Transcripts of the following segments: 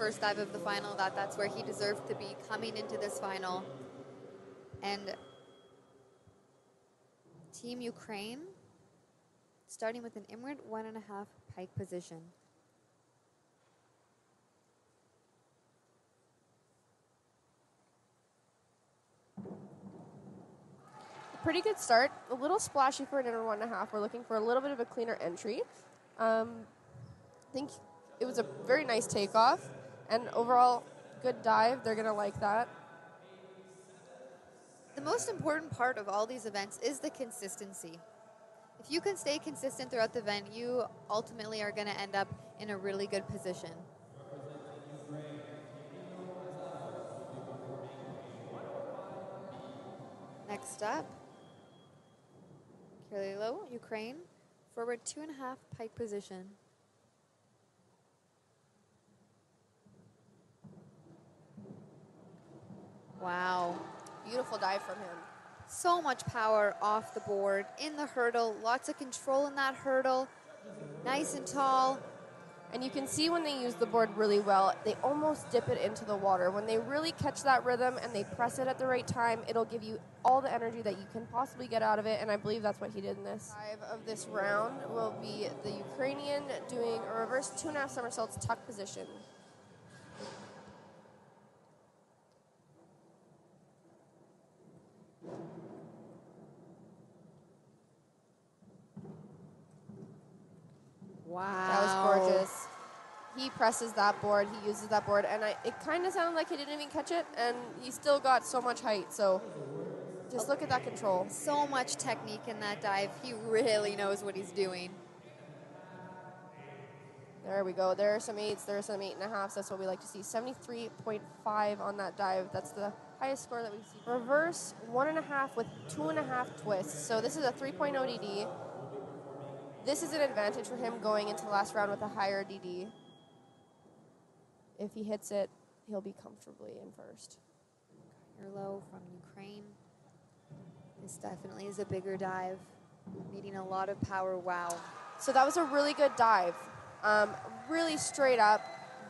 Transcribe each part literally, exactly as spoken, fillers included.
first dive of the final, that that's where he deserved to be coming into this final. And Team Ukraine starting with an inward one and a half pike position. Pretty good start, a little splashy for an inner one and a half. We're looking for a little bit of a cleaner entry. Um, I think it was a very nice takeoff and overall good dive. They're gonna like that. The most important part of all these events is the consistency. If you can stay consistent throughout the event, you ultimately are gonna end up in a really good position. Next up, Kyrylo, Ukraine, forward two and a half pike position. Wow. Beautiful dive from him. So much power off the board, in the hurdle, lots of control in that hurdle, nice and tall. And you can see when they use the board really well, they almost dip it into the water. When they really catch that rhythm and they press it at the right time, it'll give you all the energy that you can possibly get out of it, and I believe that's what he did in this. Five of this round will be the Ukrainian doing a reverse two and a half somersaults tuck position. Wow. That was gorgeous. He presses that board, he uses that board, and I, it kind of sounded like he didn't even catch it, and he still got so much height, so just look at that control. So much technique in that dive. He really knows what he's doing. There we go. There are some eights, there are some eight and a halfs. That's what we like to see. seventy-three point five on that dive. That's the highest score that we see. Reverse one and a half with two and a half twists. So this is a three point oh D D. This is an advantage for him going into the last round with a higher D D. If he hits it, he'll be comfortably in first. Kyrylo from Ukraine. This definitely is a bigger dive, needing a lot of power. Wow. So that was a really good dive. Um, really straight up,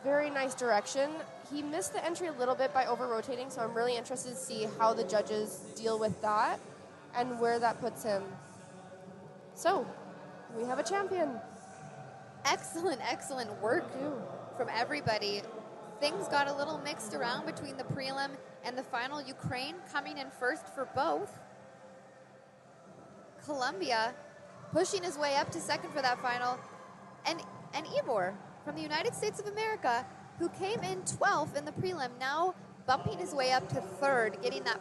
very nice direction. He missed the entry a little bit by over-rotating, so I'm really interested to see how the judges deal with that and where that puts him. So, we have a champion. Excellent, excellent work from everybody. Things got a little mixed around between the prelim and the final. Ukraine coming in first for both. Colombia pushing his way up to second for that final. And, and Ivor from the United States of America, who came in twelfth in the prelim, now bumping his way up to third, getting that